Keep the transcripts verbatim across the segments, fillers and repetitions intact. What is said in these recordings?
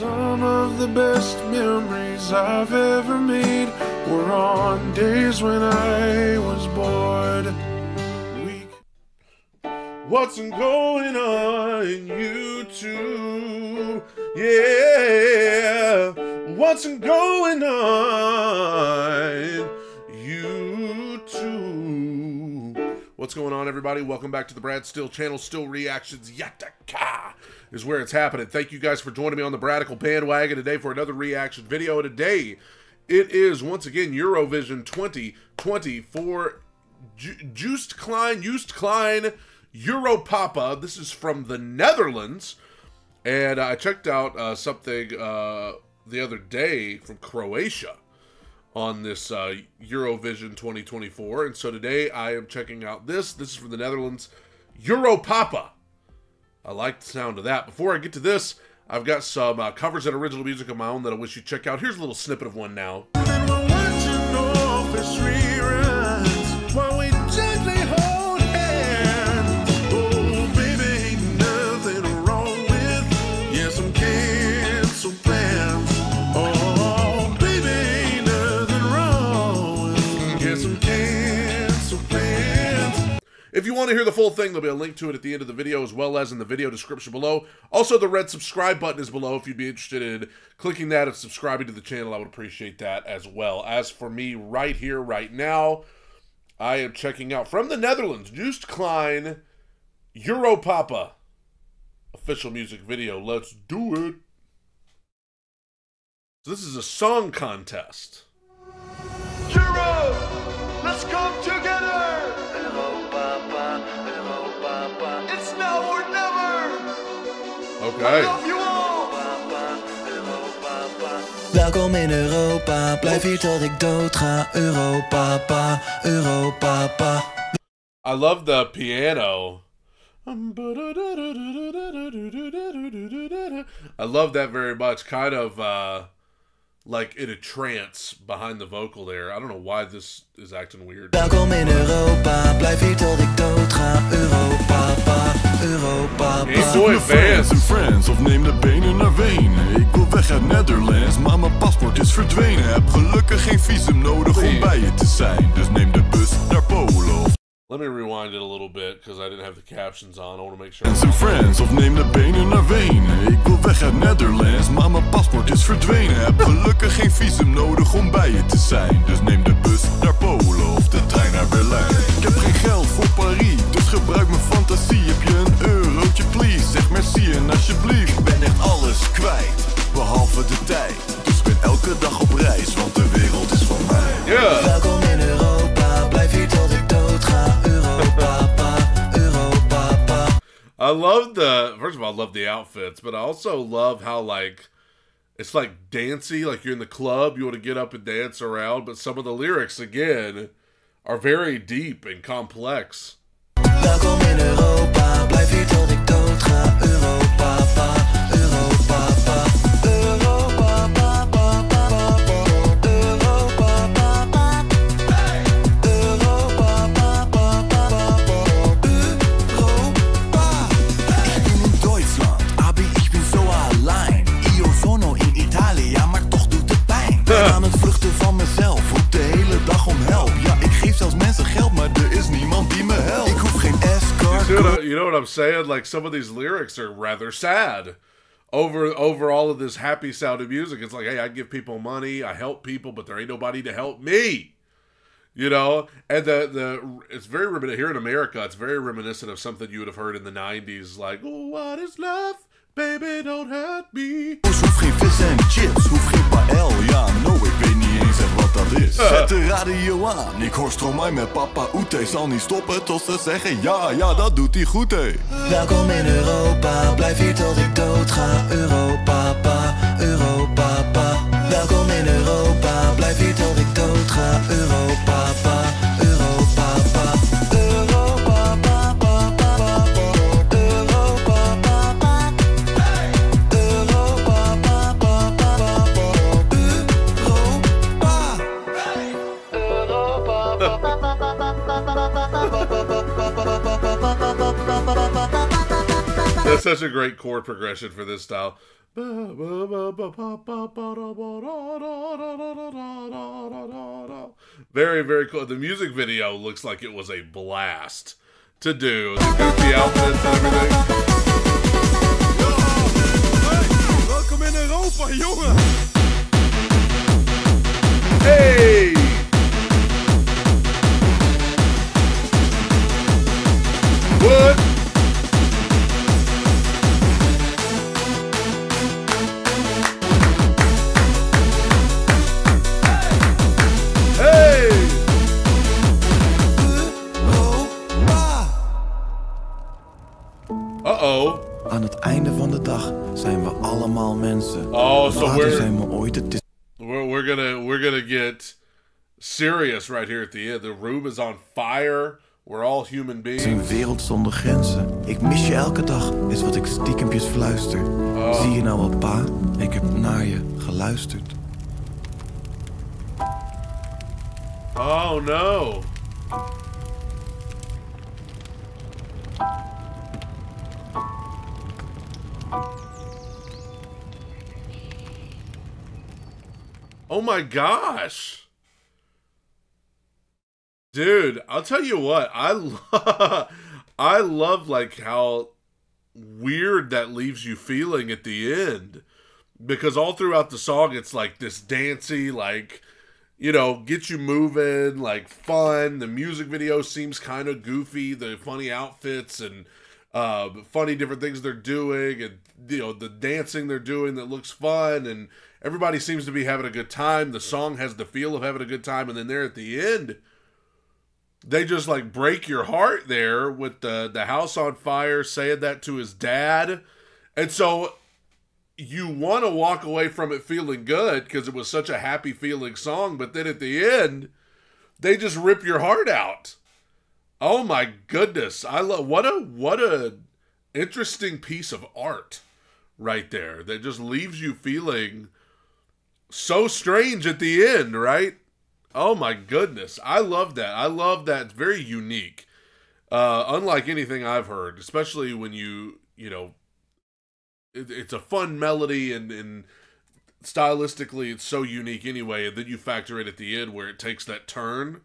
Some of the best memories I've ever made were on days when I was bored. What's going on in YouTube? Yeah. What's going on in YouTube? What's going on, everybody? Welcome back to the Brad Steele channel. Still Reactions. Yataka is where it's happening. Thank you guys for joining me on the Bradical Bandwagon today for another reaction video. Today, it is, once again, Eurovision twenty twenty-four. Joost Klein, Joost Klein... Europapa. This is from the Netherlands, and I checked out uh, something uh, the other day from Croatia on this uh, Eurovision twenty twenty-four, and so today I am checking out this. This is from the Netherlands, Europapa. I like the sound of that. Before I get to this, I've got some uh, covers and original music of my own that I wish you'd check out. Here's a little snippet of one now. If you want to hear the full thing, there'll be a link to it at the end of the video, as well as in the video description below. Also, the red subscribe button is below if you'd be interested in clicking that and subscribing to the channel. I would appreciate that as well. As for me right here, right now, I am checking out, from the Netherlands, Joost Klein, Europapa, official music video. Let's do it. So this is a song contest. Euro, let's come together. Okay. Welkom in Europa, blijf hier tot ik dood ga. Europapa, Europapa. I love the piano. I love that very much. Kind of uh, like in a trance behind the vocal there. I don't know why this is acting weird. Welkom in Europa, blijf hier tot ik dood ga. Europapa. Ik doe mijn fans in France, of neem de benen naar Wenen. Ik wil weg uit Netherlands, maar mijn paspoort is verdwenen. Heb gelukkig geen visum nodig om bij je te zijn. Dus neem de bus naar Polen. Let me rewind it a little bit, because I didn't have the captions on. I want to make sure. Fans in France, of neem de benen naar Wenen. Ik wil weg uit Netherlands, maar mijn paspoort is verdwenen. Heb gelukkig geen visum nodig om bij je te zijn. Dus neem de bus naar Polen of de trein naar Berlijn. Ik heb geen geld voor Paris, dus gebruik mijn fantasie. Heb je een eurotje, please? Zeg merci en alsjeblieft. Ik ben echt alles kwijt, behalve de tijd. Dus ik ben elke dag op reis, want de wereld is van mij. Yeah. Welkom in Europa, blijf hier tot ik dood ga. Europapa, Europapa. I love the, first of all, I love the outfits, but I also love how, like, it's like dancey, like you're in the club, you want to get up and dance around, but some of the lyrics, again, are very deep and complex. Welkom in Europa, blijf hier tot ik dood ga. Europapa, Europapa, Europapa, Europapa, hey. Europa. Ik ben in Duitsland, aber ich bin so allein. Io sono in Italia, maar toch doet het pijn. Ben aan het vluchten van mezelf, roep de hele dag om help. Ja, ik geef zelfs mensen geld, maar er is niemand die me helpt. Ik hoef geen escort. You know, you know what I'm saying? Like, some of these lyrics are rather sad over over all of this happy sound of music. It's like, hey, I give people money, I help people, but there ain't nobody to help me. You know? And the the it's very reminiscent here in America, it's very reminiscent of something you would have heard in the nineties, like, oh, what is love? Baby, don't hurt me. Hoef geen vis en chips, hoef geen paël, ja, no, ik weet niet eens echt wat dat is. Zet de radio aan, ik hoor Stromae met Papa Oete. Zal niet stoppen tot ze zeggen, ja, ja, dat doet hij goed, hé. Welkom in Europa, blijf hier tot ik dood ga. Europapa, Europapa. Welkom in Europa, blijf hier tot ik dood ga. Europapa, Europapa. That's such a great chord progression for this style. Very, very cool. The music video looks like it was a blast to do. The goofy outfits and everything. Welcome in Europa, jongen! Hey! What? Oh, so we're, we're we're gonna we're gonna get serious right here at the end. The room is on fire. We're all human beings. Een wereld zonder grenzen. Ik mis je elke dag. Is wat ik stiekempjes fluister. Oh. Zie je nou al, pa? Ik heb naar je geluisterd. Oh no. Oh my gosh. Dude, I'll tell you what. I lo I love like how weird that leaves you feeling at the end, because all throughout the song it's like this dancey, like, you know, get you moving, like fun. The music video seems kind of goofy, the funny outfits and uh, funny different things they're doing, and you know, the dancing they're doing that looks fun, and everybody seems to be having a good time. The song has the feel of having a good time. And then there at the end, they just like break your heart there with the, the house on fire, saying that to his dad. And so you want to walk away from it feeling good because it was such a happy feeling song. But then at the end, they just rip your heart out. Oh my goodness. I love, what a, what a interesting piece of art right there. That just leaves you feeling so strange at the end, right? Oh my goodness. I love that. I love that. It's very unique. Uh, unlike anything I've heard, especially when you, you know, it, it's a fun melody and, and stylistically it's so unique anyway. And then you factor it at the end where it takes that turn.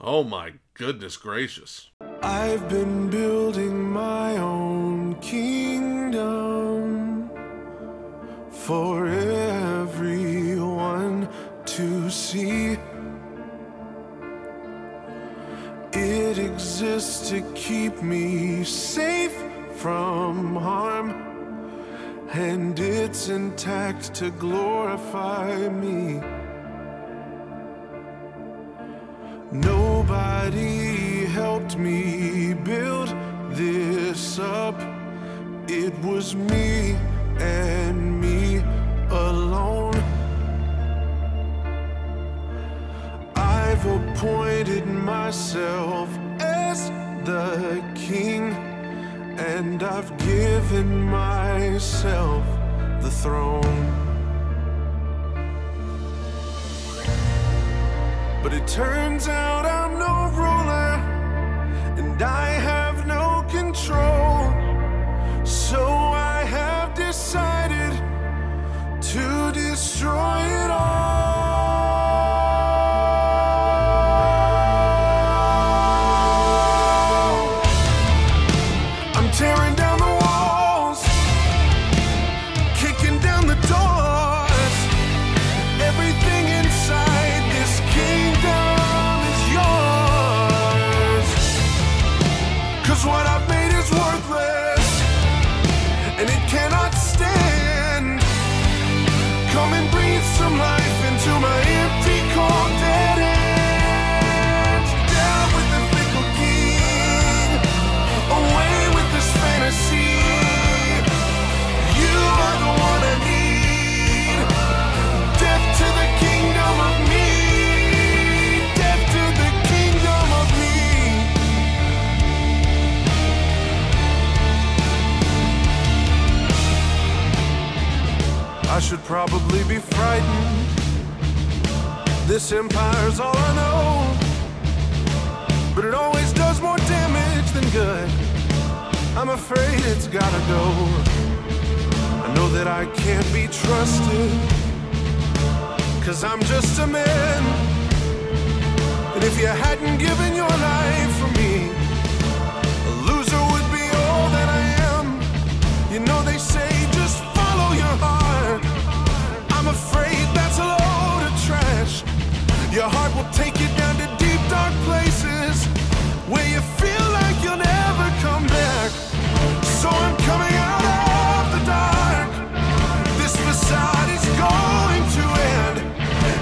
Oh my goodness gracious. I've been building my own kingdom for everyone to see. It exists to keep me safe from harm, and it's intact to glorify me. Nobody helped me build this up. It was me and me alone. I've appointed myself as the king, and I've given myself the throne. But it turns out I'm no ruler, and I have no control, so I have decided to destroy it all. I'm tearing down the walls, kicking down the doors, everything inside this kingdom. What I've made is worthless, and it cannot stand. Come and breathe some life into my empty, cold, dead hands. Down with the fickle king, away with this fantasy. You are the one I need. Death to the kingdom of me. Death to the kingdom of me. I should probably be frightened. This empire's all I know, but it always does more damage than good. I'm afraid it's gotta go. I know that I can't be trusted, 'cause I'm just a man. And if you hadn't given your life for me, a loser would be all that I am. You know they say just follow your heart. I'm afraid that's a load of trash. Your heart will take you down to deep dark places where you feel like you'll never come back. So I'm coming out of the dark. This facade is going to end.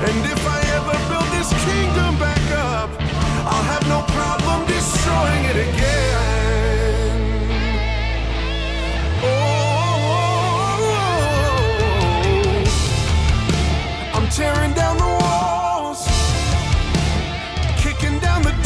And if I ever build this kingdom back up, I'll have no problem destroying it again. Oh, I'm tearing down the walls, kicking down the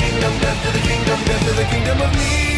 kingdom, death to the kingdom, death to the kingdom, death to the kingdom, death to the kingdom of me.